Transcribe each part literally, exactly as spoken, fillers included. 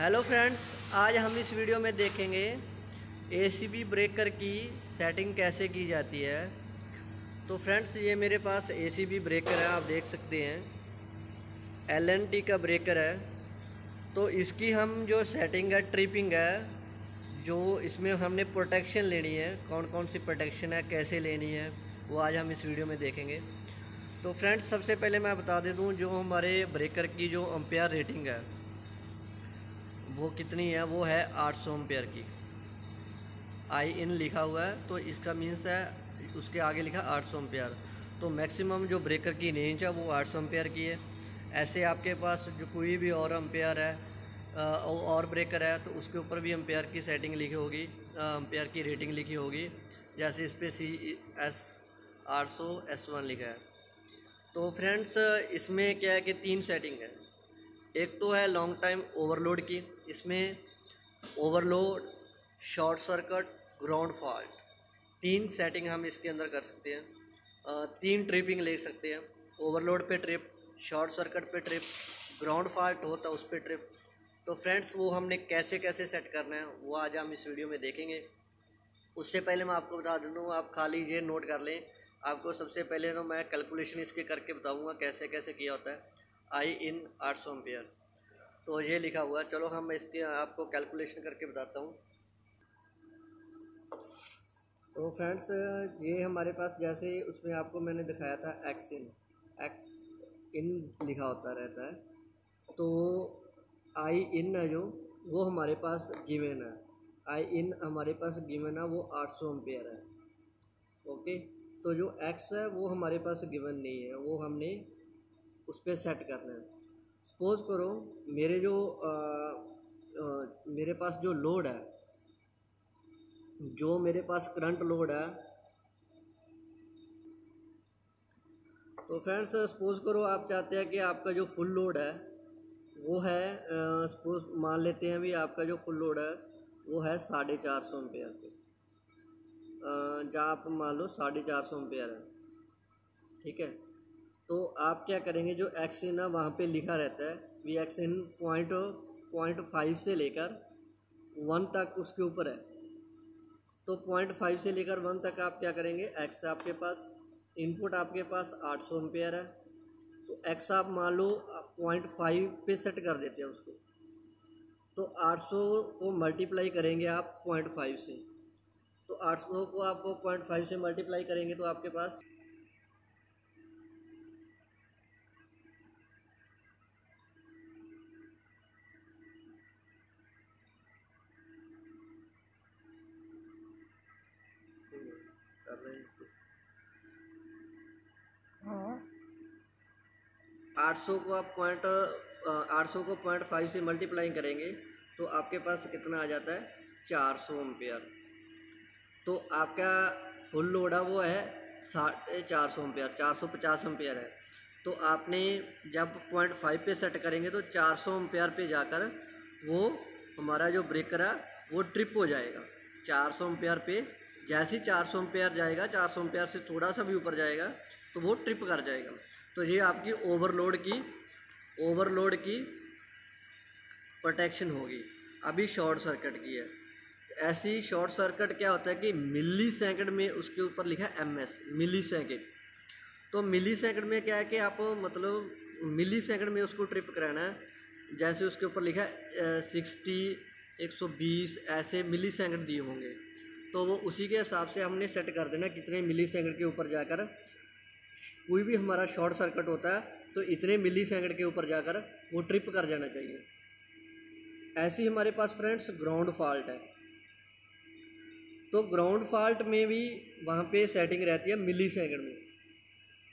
Hello friends, आज हम इस वीडियो में देखेंगे एसीबी ब्रेकर की सेटिंग कैसे की जाती है। तो फ्रेंड्स, ये मेरे पास एसीबी ब्रेकर है, आप देख सकते हैं एल एंड टी का ब्रेकर है। तो इसकी हम जो सेटिंग है ट्रिपिंग है, जो इसमें हमने प्रोटेक्शन लेनी है, कौन कौन सी प्रोटेक्शन है, कैसे लेनी है, वो आज हम इस वीडियो में देखेंगे। तो फ्रेंड्स, सबसे पहले मैं बता दे दूँ जो हमारे ब्रेकर की जो एम्पेयर रेटिंग है वो कितनी है, वो है आठ सौ एम्पेयर की। आई इन लिखा हुआ है तो इसका मीन्स है उसके आगे लिखा आठ सौ एम्पेयर। तो मैक्सिमम जो ब्रेकर की रेंज है वो आठ सौ एम्पेयर की है। ऐसे आपके पास जो कोई भी और एम्पेयर है और ब्रेकर है तो उसके ऊपर भी एम्पेयर की सेटिंग लिखी होगी, एम्पेयर की रेटिंग लिखी होगी। जैसे इस पर सी एस आठ सौ एस वन लिखा है। तो फ्रेंड्स, इसमें क्या है कि तीन सेटिंग है। एक तो है लॉन्ग टाइम ओवरलोड की, इसमें overload, short circuit, ground fault, तीन सेटिंग हम इसके अंदर कर सकते हैं। आ, तीन ट्रिपिंग ले सकते हैं, ओवरलोड पे ट्रिप, शॉर्ट सर्किट पे ट्रिप, ग्राउंड फॉल्ट होता उस पे ट्रिप। तो फ्रेंड्स, वो हमने कैसे कैसे सेट करना है वो आज हम इस वीडियो में देखेंगे। उससे पहले मैं आपको बता दूँ, आप खाली ये नोट कर लें। आपको सबसे पहले तो मैं कैलकुलेशन इसके करके बताऊँगा कैसे कैसे किया होता है। आई इन आठ सौ एम्पेयर, तो ये लिखा हुआ है। चलो हम इसके आपको कैलकुलेशन करके बताता हूँ। तो फ्रेंड्स, ये हमारे पास जैसे उसमें आपको मैंने दिखाया था एक्स इन, एक्स इन लिखा होता रहता है। तो आई इन है जो वो हमारे पास गिवन है, आई इन हमारे पास गिवन है वो आठ सौ एम्पेयर है। ओके, तो जो एक्स है वो हमारे पास गिवन नहीं है, वो हमने उस पर सेट करना है। सपोज़ करो मेरे जो आ, आ, मेरे पास जो लोड है, जो मेरे पास करंट लोड है। तो फ्रेंड्स, सपोज़ करो आप चाहते हैं कि आपका जो फुल लोड है वो है, सपोज मान लेते हैं भी आपका जो फुल लोड है वो है साढ़े चार सौ एम्पेयर पे, जहाँ आप मान लो साढ़े चार सौ एम्पेयर है, ठीक है। तो आप क्या करेंगे, जो एक्स इन है वहाँ पे लिखा रहता है, V X in point point five से लेकर वन तक उसके ऊपर है। तो पॉइंट फाइव से लेकर वन तक आप क्या करेंगे, एक्स आपके पास इनपुट आपके पास आठ सौ एम्पेयर है। तो एक्स आप मान लो पॉइंट फाइव पे सेट कर देते हैं उसको, तो आठ सौ को मल्टीप्लाई करेंगे आप पॉइंट फाइव से। तो आठ सौ को आप पॉइंट फाइव से मल्टीप्लाई करेंगे तो आपके पास आठ सौ को आप पॉइंट आठ सौ को पॉइंट फाइव से मल्टीप्लाई करेंगे तो आपके पास कितना आ जाता है, चार सौ एम्पेयर। तो आपका फुल लोड है वो है साढ़े चार सौ एम्पेयर, चार सौ पचास एम्पेयर है। तो आपने जब पॉइंट फाइव पे सेट करेंगे तो चार सौ एम्पेयर पे जाकर वो हमारा जो ब्रेकर है वो ट्रिप हो जाएगा। चार सौ एम्पेयर पे जैसे ही चार सौ एम्पेयर जाएगा, चार सौ एम्पेयर से थोड़ा सा भी ऊपर जाएगा तो वो ट्रिप कर जाएगा। तो ये आपकी ओवरलोड की ओवरलोड की प्रोटेक्शन होगी। अभी शॉर्ट सर्किट की है। ऐसी शॉर्ट सर्किट क्या होता है कि मिली सेकंड में, उसके ऊपर लिखा है एम एस मिली सेकंड। तो मिली सेकंड में क्या है कि आप मतलब मिली सेकंड में उसको ट्रिप कराना है। जैसे उसके ऊपर लिखा है सिक्सटी, एक सौ बीस, ऐसे मिली सेकंड दिए होंगे तो वो उसी के हिसाब से हमने सेट कर देना कितने मिली सेकंड के ऊपर जाकर कोई भी हमारा शॉर्ट सर्किट होता है तो इतने मिली सेकंड के ऊपर जाकर वो ट्रिप कर जाना चाहिए। ऐसी हमारे पास फ्रेंड्स ग्राउंड फॉल्ट है। तो ग्राउंड फॉल्ट में भी वहाँ पे सेटिंग रहती है मिली सेकंड में।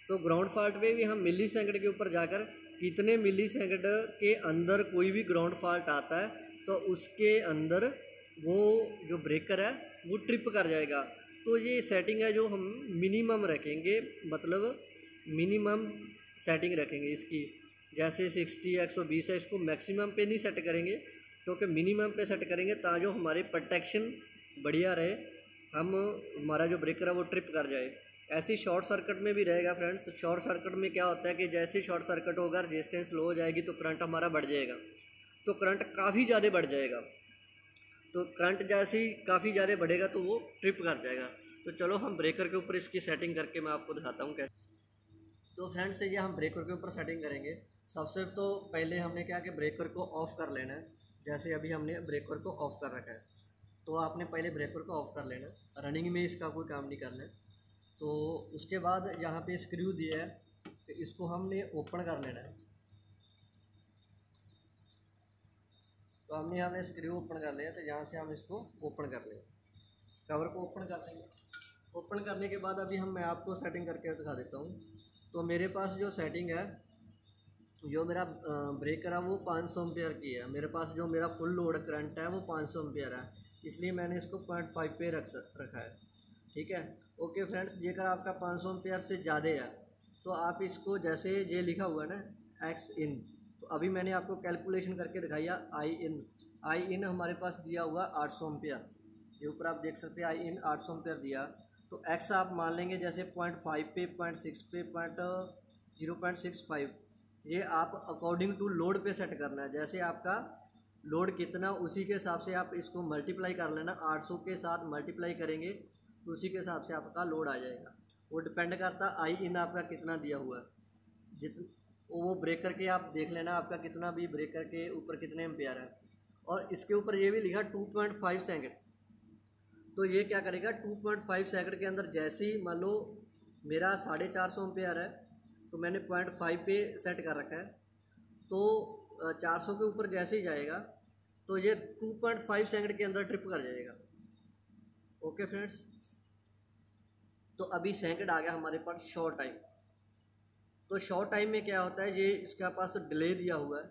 तो ग्राउंड फॉल्ट में भी हम मिली सेकंड के ऊपर जाकर कितने मिली सेकंड के अंदर कोई भी ग्राउंड फॉल्ट आता है तो उसके अंदर वो जो ब्रेकर है वो ट्रिप कर जाएगा। तो ये सेटिंग है जो हम मिनिमम रखेंगे, मतलब मिनिमम सेटिंग रखेंगे इसकी। जैसे साठ, एक सौ बीस है, इसको मैक्सिमम पे नहीं सेट करेंगे क्योंकि मिनिमम पे सेट करेंगे ताकि जो हमारे प्रोटेक्शन बढ़िया रहे, हम हमारा जो ब्रेकर है वो ट्रिप कर जाए। ऐसे शॉर्ट सर्किट में भी रहेगा फ्रेंड्स। शॉर्ट सर्किट में क्या होता है कि जैसे शॉर्ट सर्किट होगा रेजिस्टेंस लो हो जाएगी तो करंट हमारा बढ़ जाएगा। तो करंट काफ़ी ज़्यादा बढ़ जाएगा। तो करंट जैसे ही काफ़ी ज़्यादा बढ़ेगा तो वो ट्रिप कर जाएगा। तो चलो हम ब्रेकर के ऊपर इसकी सेटिंग करके मैं आपको दिखाता हूँ कैसे। तो फ्रेंड्स ये हम ब्रेकर के ऊपर सेटिंग करेंगे। सबसे तो पहले हमने क्या कि ब्रेकर को ऑफ़ कर लेना है। जैसे अभी हमने ब्रेकर को ऑफ़ कर रखा है, तो आपने पहले ब्रेकर को ऑफ़ कर लेना है, रनिंग में इसका कोई काम नहीं करना है। तो उसके बाद यहाँ पे स्क्रू दिया है तो इसको हमने ओपन कर लेना है। तो हमने हमने स्क्रू ओपन कर लिया, तो यहाँ से हम इसको ओपन कर लें, कवर को ओपन कर लेंगे। ओपन करने के बाद अभी हम मैं आपको सेटिंग करके दिखा देता हूँ। तो मेरे पास जो सेटिंग है, जो मेरा ब्रेकर है वो पाँच सौ एम्पीयर की है। मेरे पास जो मेरा फुल लोड करंट है वो पाँच सौ एम्पीयर है, इसलिए मैंने इसको पॉइंट फाइव पे रख रखा है। ठीक है, ओके फ्रेंड्स। जेकर आपका पाँच सौ एम्पीयर से ज़्यादा है तो आप इसको, जैसे ये लिखा हुआ है ना एक्स इन, तो अभी मैंने आपको कैलकुलेशन करके दिखाया आई इन। आई इन हमारे पास दिया हुआ आठ सौ एम्पीयर, ये ऊपर आप देख सकते हैं आई इन आठ सौ एम्पीयर दिया। तो एक्स आप मान लेंगे जैसे पॉइंट फाइव पे, पॉइंट सिक्स पे, point zero point six five, ये आप अकॉर्डिंग टू लोड पे सेट करना है। जैसे आपका लोड कितना उसी के हिसाब से आप इसको मल्टीप्लाई कर लेना। आठ सौ के साथ मल्टीप्लाई करेंगे तो उसी के हिसाब से आपका लोड आ जाएगा। वो डिपेंड करता है आई इन आपका कितना दिया हुआ है। जित वो ब्रेकर के आप देख लेना आपका कितना भी ब्रेकर के ऊपर कितने एम्पियर है। और इसके ऊपर ये भी लिखा टू पॉइंट फाइव सेकेंड, तो ये क्या करेगा टू पॉइंट फाइव सेकंड के अंदर, जैसे ही मान लो मेरा साढ़े चार सौ एम्पेयर है तो मैंने पॉइंट फाइव पे सेट कर रखा है, तो चार सौ के ऊपर जैसे ही जाएगा तो ये टू पॉइंट फाइव सेकंड के अंदर ट्रिप कर जाएगा। ओके फ्रेंड्स, तो अभी सेकंड आ गया हमारे पास शॉर्ट टाइम। तो शॉर्ट टाइम में क्या होता है, ये इसका पास डिले दिया हुआ है,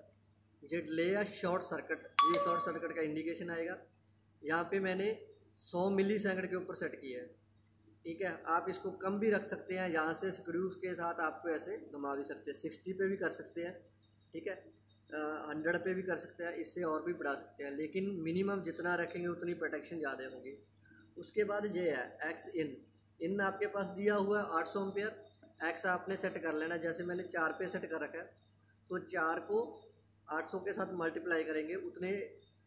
ये डिले या शॉर्ट सर्किट, ये शॉर्ट सर्किट का इंडिकेशन आएगा। यहाँ पे मैंने सौ मिली सेकंड के ऊपर सेट किया है। ठीक है, आप इसको कम भी रख सकते हैं, यहाँ से स्क्रूज के साथ आपको ऐसे घुमा भी सकते हैं, सिक्सटी पे भी कर सकते हैं, ठीक है, हंड्रेड पे भी कर सकते हैं, इससे और भी बढ़ा सकते हैं, लेकिन मिनिमम जितना रखेंगे उतनी प्रोटेक्शन ज़्यादा होगी। उसके बाद ये है एक्स इन। इन आपके पास दिया हुआ है आठ सौ एम्पियर, एक्स आपने सेट कर लेना, जैसे मैंने चार पे सेट कर रखा है तो चार को आठ सौ के साथ मल्टीप्लाई करेंगे, उतने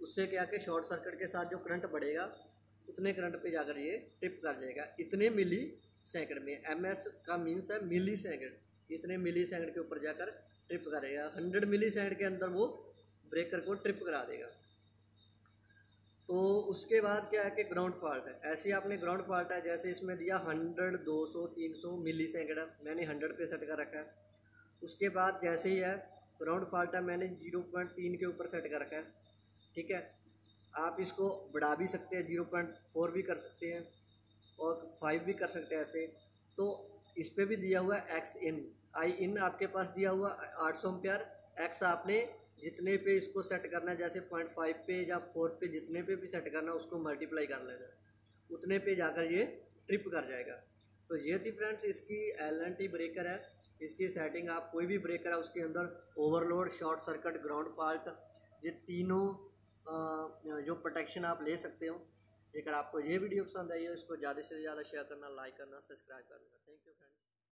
उससे क्या कि शॉर्ट सर्किट के साथ जो करंट बढ़ेगा उतने करंट पे जाकर ये ट्रिप कर जाएगा, इतने मिली सेकंड में। एमएस का मीन्स है मिली सेकंड, इतने मिली सेकंड के ऊपर जाकर ट्रिप करेगा। हंड्रेड मिली सेकंड के अंदर वो ब्रेकर को ट्रिप करा देगा। तो उसके बाद क्या है कि ग्राउंड फॉल्ट है। ऐसे आपने ग्राउंड फॉल्ट है, जैसे इसमें दिया हंड्रेड, दो सौ, तीन सौ मिली सेकंड, मैंने हंड्रेड पे सेट कर रखा है। उसके बाद जैसे ही है ग्राउंड फॉल्ट है, मैंने जीरो पॉइंट तीन के ऊपर सेट कर रखा है। ठीक है, आप इसको बढ़ा भी सकते हैं, जीरो पॉइंट फोर भी कर सकते हैं और फाइव भी कर सकते हैं ऐसे। तो इस पर भी दिया हुआ एक्स इन। आई इन आपके पास दिया हुआ आठ सौ एम्पियर, एक्स आपने जितने पे इसको सेट करना है, जैसे पॉइंट फाइव पे या फोर पे जितने पे भी सेट करना उसको मल्टीप्लाई कर लेना, उतने पे जाकर ये ट्रिप कर जाएगा। तो ये थी फ्रेंड्स इसकी एल एंड टी ब्रेकर है। इसकी सेटिंग आप कोई भी ब्रेकर है उसके अंदर overload, short circuit, ground fault, ये तीनों जो प्रोटेक्शन आप ले सकते हो। जेकर आपको ये वीडियो पसंद आई है इसको ज़्यादा से ज़्यादा शेयर करना, लाइक करना, सब्सक्राइब करना। Thank you friend.